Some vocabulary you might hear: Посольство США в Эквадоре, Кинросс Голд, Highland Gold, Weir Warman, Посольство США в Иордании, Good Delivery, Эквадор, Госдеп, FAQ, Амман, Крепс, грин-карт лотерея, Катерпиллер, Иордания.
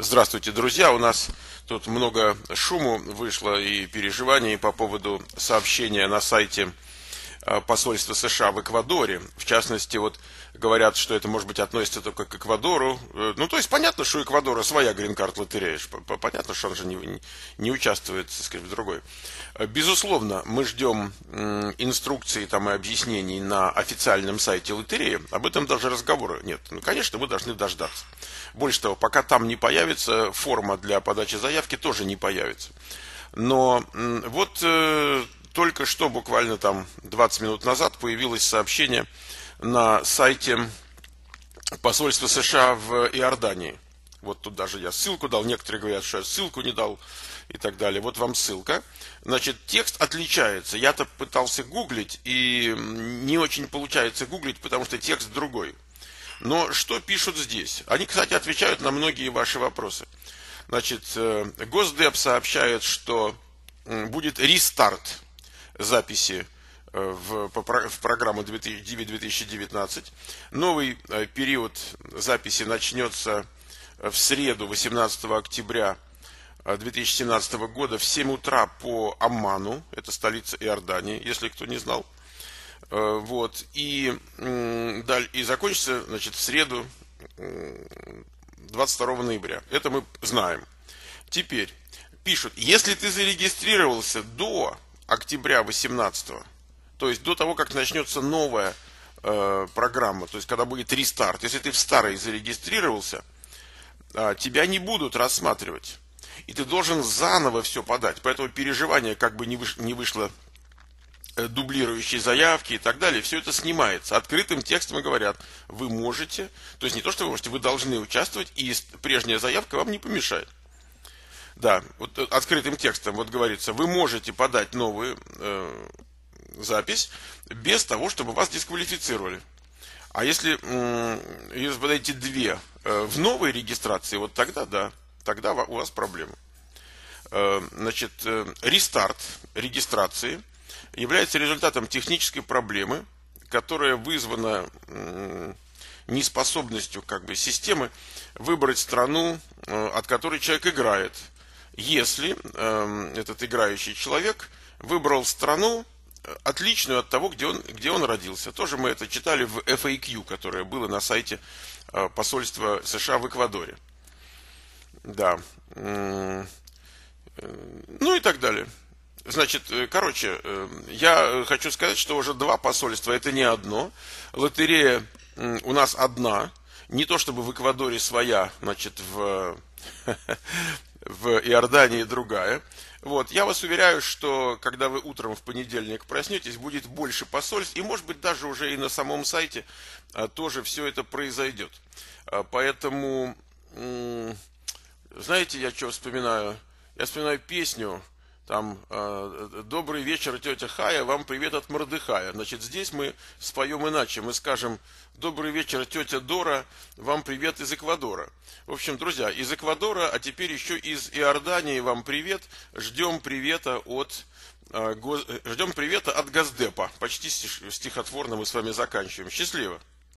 Здравствуйте, друзья! У нас тут много шума вышло и переживаний по поводу сообщения на сайте Посольства США в Эквадоре. В частности, вот говорят, что это, может быть, относится только к Эквадору. Ну, то есть, понятно, что у Эквадора своя грин-карт лотерея. Понятно, что он же не участвует, скажем, в другой. Безусловно, мы ждем инструкций там и объяснений на официальном сайте лотереи. Об этом даже разговора нет. Ну, конечно, мы должны дождаться. Больше того, пока там не появится, форма для подачи заявки тоже не появится. Но вот... Только что, буквально там 20 минут назад, появилось сообщение на сайте Посольства США в Иордании. Вот тут даже я ссылку дал, некоторые говорят, что я ссылку не дал и так далее. Вот вам ссылка. Значит, текст отличается. Я-то пытался гуглить, и не очень получается гуглить, потому что текст другой. Но что пишут здесь? Они, кстати, отвечают на многие ваши вопросы. Значит, Госдеп сообщает, что будет рестарт записи в программу 2019. Новый период записи начнется в среду, 18 октября 2017 года в 7 утра по Амману, это столица Иордании, если кто не знал. Вот. И закончится, значит, в среду 22 ноября. Это мы знаем. Теперь пишут, если ты зарегистрировался до октября 2018, то есть до того, как начнется новая программа, то есть когда будет рестарт. Если ты в старой зарегистрировался, тебя не будут рассматривать. И ты должен заново все подать. Поэтому переживание, как бы не вышло дублирующие заявки и так далее, все это снимается. Открытым текстом говорят, вы можете, то есть не то, что вы можете, вы должны участвовать, и прежняя заявка вам не помешает. Да, вот открытым текстом вот говорится, вы можете подать новую запись без того, чтобы вас дисквалифицировали. А если вы подаете две в новой регистрации, вот тогда да, тогда у вас проблема. Значит, рестарт регистрации является результатом технической проблемы, которая вызвана неспособностью, как бы, системы выбрать страну, от которой человек играет. Если этот играющий человек выбрал страну, отличную от того, где он родился. Тоже мы это читали в FAQ, которое было на сайте Посольства США в Эквадоре. Да. Ну и так далее. Значит, короче, я хочу сказать, что уже два посольства, это не одно. Лотерея у нас одна. Не то чтобы в Эквадоре своя, значит, в Иордании другая. Вот. Я вас уверяю, что когда вы утром в понедельник проснетесь, будет больше посольств, и, может быть, даже уже и на самом сайте тоже все это произойдет. Поэтому, знаете, я что вспоминаю? Я вспоминаю песню, там, «Добрый вечер, тетя Хая, вам привет от Мордыхая». Значит, здесь мы споем иначе, мы скажем «Добрый вечер, тетя Дора, вам привет из Эквадора». В общем, друзья, из Эквадора, а теперь еще из Иордании вам привет. Ждем привета от Госдепа. Почти стихотворно мы с вами заканчиваем. Счастливо!